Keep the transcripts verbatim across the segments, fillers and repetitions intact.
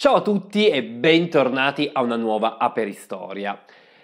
Ciao a tutti e bentornati a una nuova Aperistoria.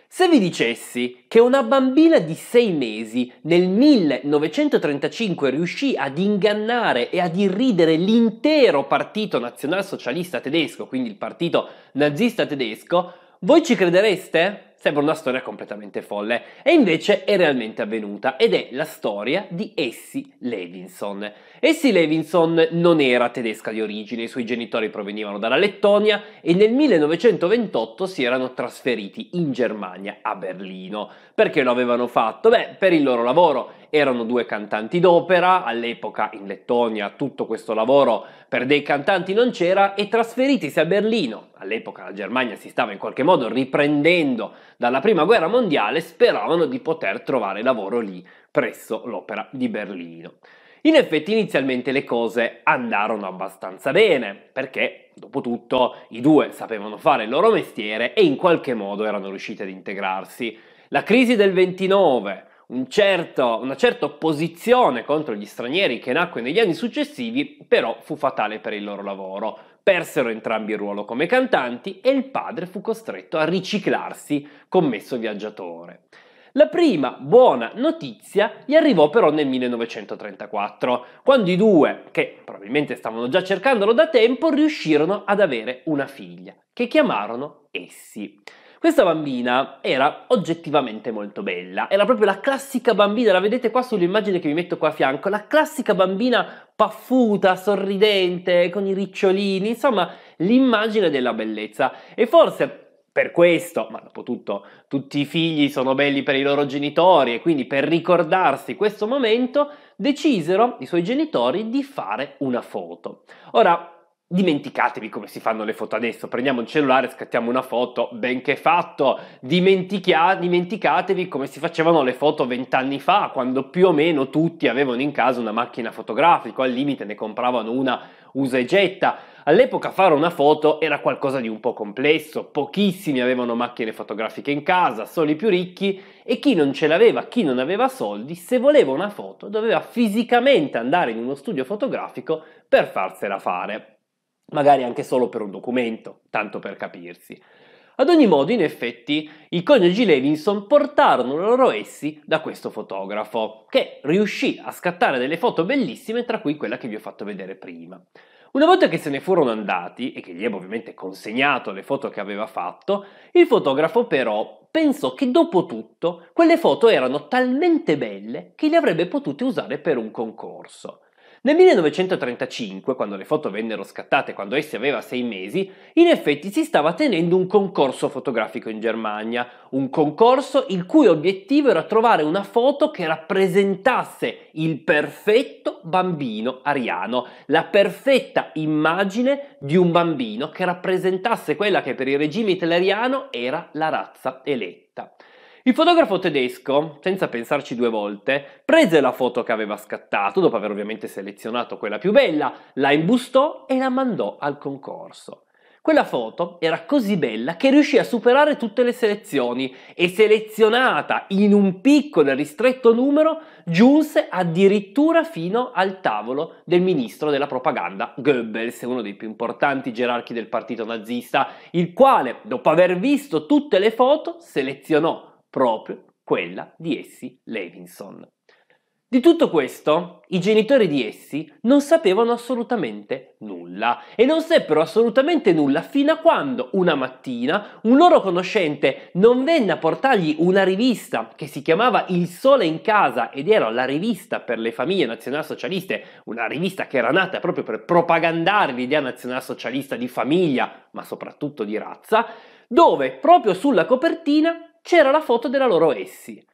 Se vi dicessi che una bambina di sei mesi nel millenovecentotrentacinque riuscì ad ingannare e ad irridere l'intero Partito Nazionalsocialista Tedesco, quindi il partito nazista tedesco, voi ci credereste? Sembra una storia completamente folle, e invece è realmente avvenuta, ed è la storia di Hessy Levinson. Hessy Levinson non era tedesca di origine, i suoi genitori provenivano dalla Lettonia e nel millenovecentoventotto si erano trasferiti in Germania, a Berlino. Perché lo avevano fatto? Beh, per il loro lavoro. Erano due cantanti d'opera, all'epoca in Lettonia tutto questo lavoro per dei cantanti non c'era, e trasferitisi a Berlino, all'epoca la Germania si stava in qualche modo riprendendo dalla prima guerra mondiale, speravano di poter trovare lavoro lì, presso l'opera di Berlino. In effetti inizialmente le cose andarono abbastanza bene, perché dopotutto i due sapevano fare il loro mestiere e in qualche modo erano riusciti ad integrarsi. La crisi del ventinove, Un certo, una certa opposizione contro gli stranieri che nacque negli anni successivi, però fu fatale per il loro lavoro. Persero entrambi il ruolo come cantanti e il padre fu costretto a riciclarsi commesso viaggiatore. La prima buona notizia gli arrivò però nel millenovecentotrentaquattro, quando i due, che probabilmente stavano già cercandolo da tempo, riuscirono ad avere una figlia, che chiamarono Hessy. Questa bambina era oggettivamente molto bella, era proprio la classica bambina, la vedete qua sull'immagine che vi metto qua a fianco, la classica bambina paffuta, sorridente, con i ricciolini, insomma l'immagine della bellezza. E forse per questo, ma dopo tutto tutti i figli sono belli per i loro genitori e quindi per ricordarsi questo momento decisero i suoi genitori di fare una foto. Ora, dimenticatevi come si fanno le foto adesso, prendiamo il cellulare, scattiamo una foto, benché fatto, Dimentichia- dimenticatevi come si facevano le foto vent'anni fa, quando più o meno tutti avevano in casa una macchina fotografica, al limite ne compravano una usa e getta. All'epoca fare una foto era qualcosa di un po' complesso, pochissimi avevano macchine fotografiche in casa, solo i più ricchi, e chi non ce l'aveva, chi non aveva soldi, se voleva una foto doveva fisicamente andare in uno studio fotografico per farsela fare. Magari anche solo per un documento, tanto per capirsi. Ad ogni modo, in effetti, i coniugi Levinson portarono la loro Hessy da questo fotografo, che riuscì a scattare delle foto bellissime, tra cui quella che vi ho fatto vedere prima. Una volta che se ne furono andati, e che gli ebbe ovviamente consegnato le foto che aveva fatto, il fotografo però pensò che dopo tutto quelle foto erano talmente belle che le avrebbe potute usare per un concorso. Nel millenovecentotrentacinque, quando le foto vennero scattate, quando Hessy aveva sei mesi, in effetti si stava tenendo un concorso fotografico in Germania, un concorso il cui obiettivo era trovare una foto che rappresentasse il perfetto bambino ariano, la perfetta immagine di un bambino che rappresentasse quella che per il regime hitleriano era la razza eletta. Il fotografo tedesco, senza pensarci due volte, prese la foto che aveva scattato, dopo aver ovviamente selezionato quella più bella, la imbustò e la mandò al concorso. Quella foto era così bella che riuscì a superare tutte le selezioni e, selezionata in un piccolo e ristretto numero, giunse addirittura fino al tavolo del ministro della propaganda Goebbels, uno dei più importanti gerarchi del partito nazista, il quale, dopo aver visto tutte le foto, selezionò proprio quella di Hessy Levinson. Di tutto questo i genitori di Hessy non sapevano assolutamente nulla, e non seppero assolutamente nulla fino a quando una mattina un loro conoscente non venne a portargli una rivista che si chiamava Il Sole in Casa, ed era la rivista per le famiglie nazionalsocialiste, una rivista che era nata proprio per propagandare l'idea nazionalsocialista di famiglia, ma soprattutto di razza, dove proprio sulla copertina c'era la foto della loro Hessy.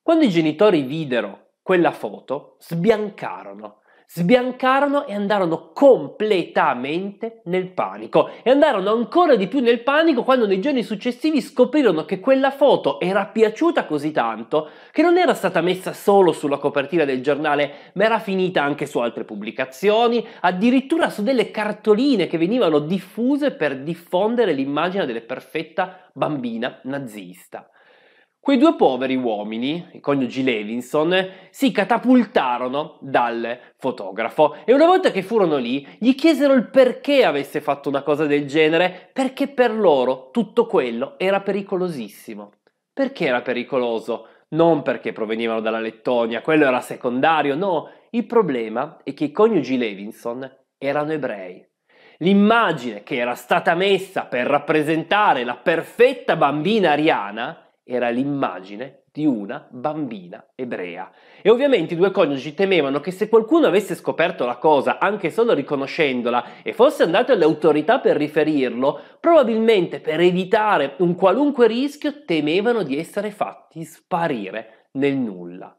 Quando i genitori videro quella foto, sbiancarono, sbiancarono e andarono completamente nel panico, e andarono ancora di più nel panico quando nei giorni successivi scoprirono che quella foto era piaciuta così tanto che non era stata messa solo sulla copertina del giornale, ma era finita anche su altre pubblicazioni, addirittura su delle cartoline che venivano diffuse per diffondere l'immagine della perfetta bambina nazista. Quei due poveri uomini, i coniugi Levinson, si catapultarono dal fotografo e una volta che furono lì gli chiesero il perché avesse fatto una cosa del genere, perché per loro tutto quello era pericolosissimo. Perché era pericoloso? Non perché provenivano dalla Lettonia, quello era secondario, no. Il problema è che i coniugi Levinson erano ebrei. L'immagine che era stata messa per rappresentare la perfetta bambina ariana era l'immagine di una bambina ebrea. E ovviamente i due coniugi temevano che se qualcuno avesse scoperto la cosa, anche solo riconoscendola, e fosse andato alle autorità per riferirlo, probabilmente per evitare un qualunque rischio temevano di essere fatti sparire nel nulla.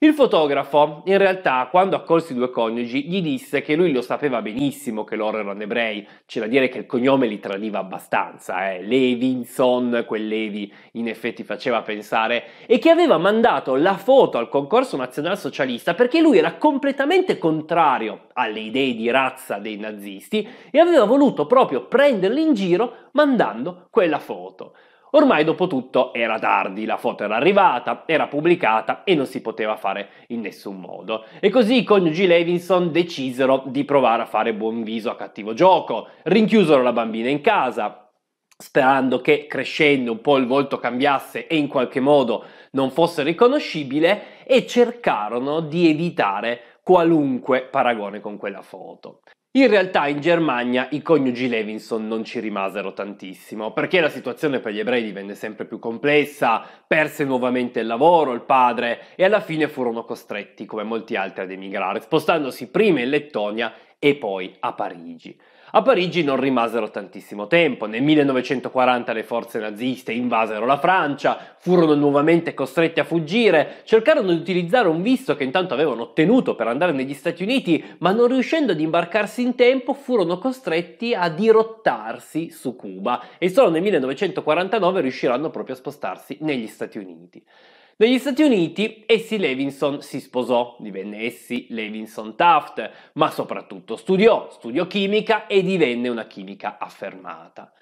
Il fotografo, in realtà, quando accolse i due coniugi, gli disse che lui lo sapeva benissimo che loro erano ebrei, c'è da dire che il cognome li tradiva abbastanza, eh. Levinson, quel Levi, in effetti faceva pensare, e che aveva mandato la foto al concorso nazionalsocialista perché lui era completamente contrario alle idee di razza dei nazisti e aveva voluto proprio prenderli in giro mandando quella foto. Ormai dopo tutto era tardi, la foto era arrivata, era pubblicata e non si poteva fare in nessun modo. E così i coniugi Levinson decisero di provare a fare buon viso a cattivo gioco, rinchiusero la bambina in casa, sperando che crescendo un po' il volto cambiasse e in qualche modo non fosse riconoscibile, e cercarono di evitare qualunque paragone con quella foto. In realtà in Germania i coniugi Levinson non ci rimasero tantissimo, perché la situazione per gli ebrei divenne sempre più complessa, perse nuovamente il lavoro il padre e alla fine furono costretti, come molti altri, ad emigrare, spostandosi prima in Lettonia e poi a Parigi. A Parigi non rimasero tantissimo tempo, nel millenovecentoquaranta le forze naziste invasero la Francia, furono nuovamente costretti a fuggire, cercarono di utilizzare un visto che intanto avevano ottenuto per andare negli Stati Uniti, ma non riuscendo ad imbarcarsi in tempo furono costretti a dirottarsi su Cuba e solo nel millenovecentoquarantanove riusciranno proprio a spostarsi negli Stati Uniti. Negli Stati Uniti Hessy Levinson si sposò, divenne Hessy Levinson Taft, ma soprattutto studiò, studiò chimica e divenne una chimica affermata.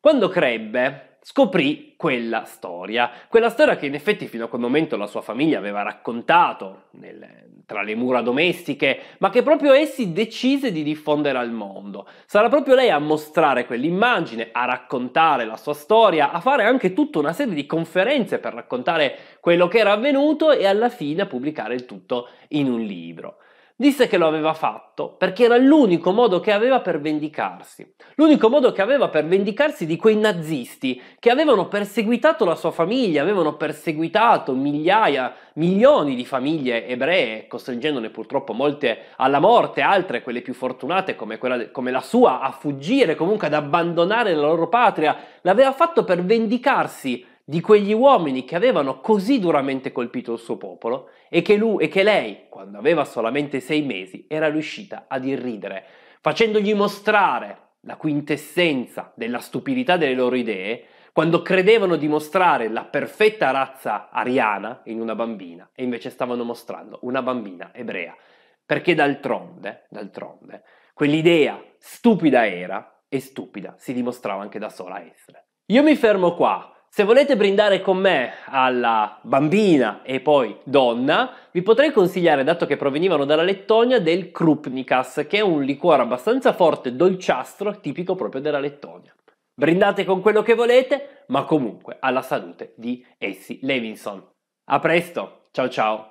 Quando crebbe scoprì quella storia, quella storia che in effetti fino a quel momento la sua famiglia aveva raccontato nel, tra le mura domestiche, ma che proprio Hessy decise di diffondere al mondo. Sarà proprio lei a mostrare quell'immagine, a raccontare la sua storia, a fare anche tutta una serie di conferenze per raccontare quello che era avvenuto e alla fine a pubblicare il tutto in un libro. Disse che lo aveva fatto perché era l'unico modo che aveva per vendicarsi, l'unico modo che aveva per vendicarsi di quei nazisti che avevano perseguitato la sua famiglia, avevano perseguitato migliaia, milioni di famiglie ebree, costringendone purtroppo molte alla morte, altre, quelle più fortunate come, quella, come la sua, a fuggire, comunque ad abbandonare la loro patria. L'aveva fatto per vendicarsi di quegli uomini che avevano così duramente colpito il suo popolo e che, lui, e che lei, quando aveva solamente sei mesi, era riuscita ad irridere, facendogli mostrare la quintessenza della stupidità delle loro idee, quando credevano di mostrare la perfetta razza ariana in una bambina e invece stavano mostrando una bambina ebrea. Perché d'altronde, d'altronde, quell'idea stupida era e stupida si dimostrava anche da sola essere. Io mi fermo qua. Se volete brindare con me alla bambina e poi donna, vi potrei consigliare, dato che provenivano dalla Lettonia, del Krupnikas, che è un liquore abbastanza forte, dolciastro, tipico proprio della Lettonia. Brindate con quello che volete, ma comunque alla salute di Hessy Levinson. A presto, ciao ciao!